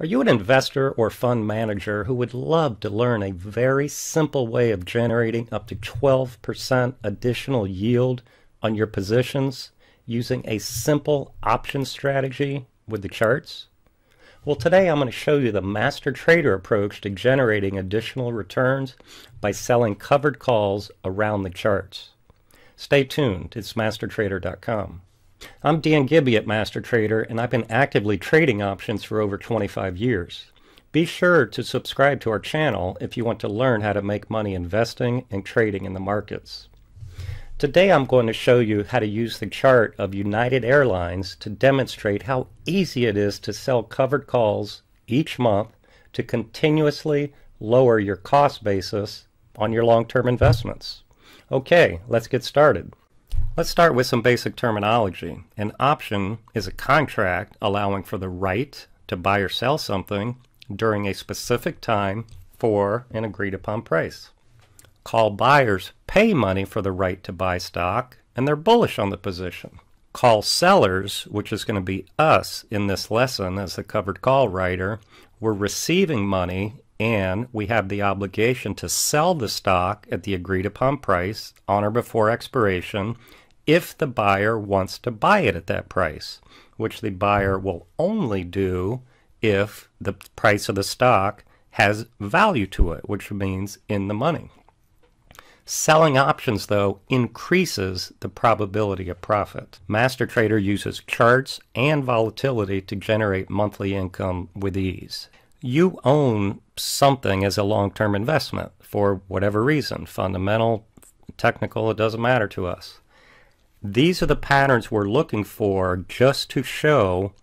Are you an investor or fund manager who would love to learn a very simple way of generating up to 12% additional yield on your positions using a simple option strategy with the charts? Well, today I'm going to show you the Master Trader approach to generating additional returns by selling covered calls around the charts. Stay tuned. It's MasterTrader.com. I'm Dan Gibby at Master Trader, and I've been actively trading options for over 25 years. Be sure to subscribe to our channel if you want to learn how to make money investing and trading in the markets. Today I'm going to show you how to use the chart of United Airlines to demonstrate how easy it is to sell covered calls each month to continuously lower your cost basis on your long-term investments. Okay, let's get started. Let's start with some basic terminology. An option is a contract allowing for the right to buy or sell something during a specific time for an agreed upon price. Call buyers pay money for the right to buy stock, and they're bullish on the position. Call sellers, which is going to be us in this lesson as the covered call writer, we're receiving money and we have the obligation to sell the stock at the agreed upon price on or before expiration if the buyer wants to buy it at that price, which the buyer will only do if the price of the stock has value to it, which means in the money. Selling options, though, increases the probability of profit. Master Trader uses charts and volatility to generate monthly income with ease. You own something as a long-term investment for whatever reason, fundamental, technical, it doesn't matter to us. These are the patterns we're looking for just to show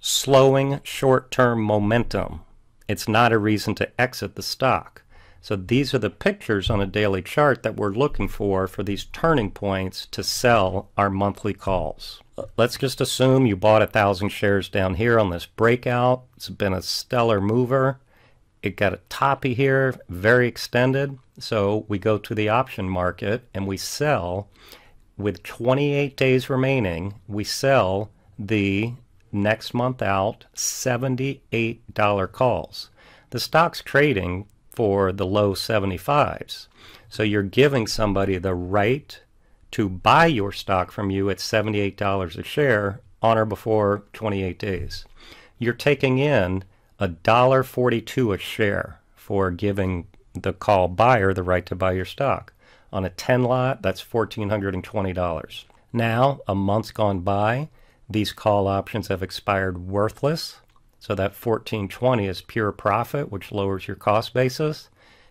slowing short-term momentum. It's not a reason to exit the stock. So these are the pictures on a daily chart that we're looking for these turning points to sell our monthly calls. Let's just assume you bought 1,000 shares down here on this breakout. It's been a stellar mover. It got a toppy here, very extended. So we go to the option market and we sell with 28 days remaining. We sell the next month out $78 calls. The stock's trading for the low 75s. So you're giving somebody the right to buy your stock from you at $78 a share on or before 28 days. You're taking in $1.42 a share for giving the call buyer the right to buy your stock. On a 10 lot, that's $1,420. Now, a month's gone by, these call options have expired worthless. So that $14.20 is pure profit, which lowers your cost basis.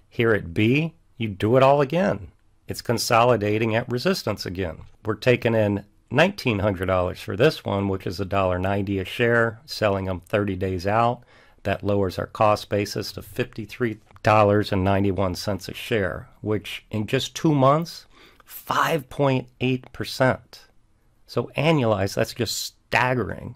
Here at B, you do it all again. It's consolidating at resistance again. We're taking in $1,900 for this one, which is $1.90 a share, selling them 30 days out. That lowers our cost basis to $53.91 a share, which in just 2 months, 5.8%. So annualized, that's just staggering.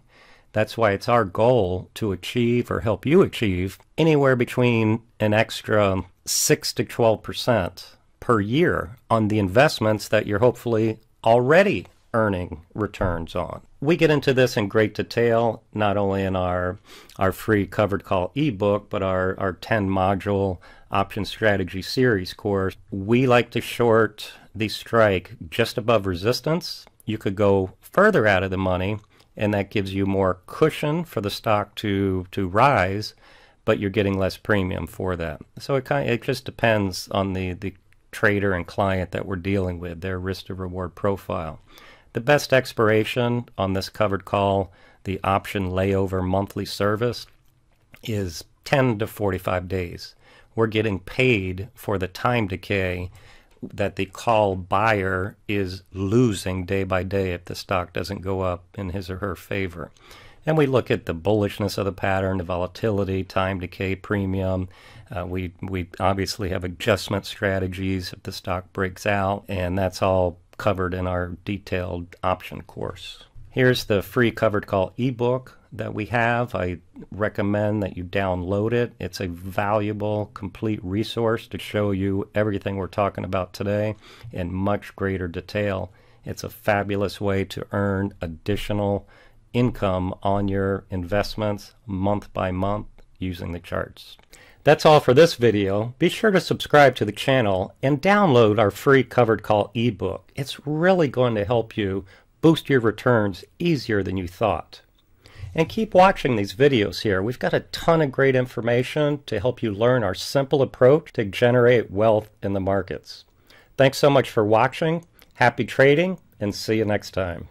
That's why it's our goal to achieve or help you achieve anywhere between an extra 6 to 12% per year on the investments that you're hopefully already earning returns on. We get into this in great detail, not only in our free covered call ebook, but our 10 module option strategy series course. We like to short the strike just above resistance. You could go further out of the money, and that gives you more cushion for the stock to rise, but you're getting less premium for that. So it just depends on the trader and client that we're dealing with, their risk to reward profile. The best expiration on this covered call, the option layover monthly service, is 10 to 45 days. We're getting paid for the time decay that the call buyer is losing day by day if the stock doesn't go up in his or her favor. And we look at the bullishness of the pattern, the volatility, time decay, premium. We obviously have adjustment strategies if the stock breaks out, and that's all covered in our detailed option course. Here's the free covered call ebook that we have. I recommend that you download it. It's a valuable, complete resource to show you everything we're talking about today in much greater detail. It's a fabulous way to earn additional income on your investments month by month using the charts. That's all for this video. Be sure to subscribe to the channel and download our free covered call ebook. It's really going to help you boost your returns easier than you thought. And keep watching these videos here. We've got a ton of great information to help you learn our simple approach to generate wealth in the markets. Thanks so much for watching. Happy trading, and see you next time.